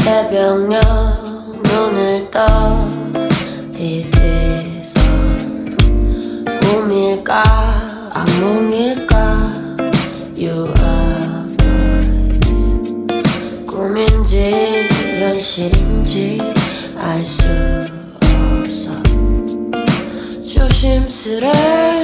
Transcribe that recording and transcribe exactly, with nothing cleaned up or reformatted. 새벽녘 눈을 떠 티비에서 꿈일까 악몽일까 You are voice 꿈인지 현실인지 알 수 없어 조심스레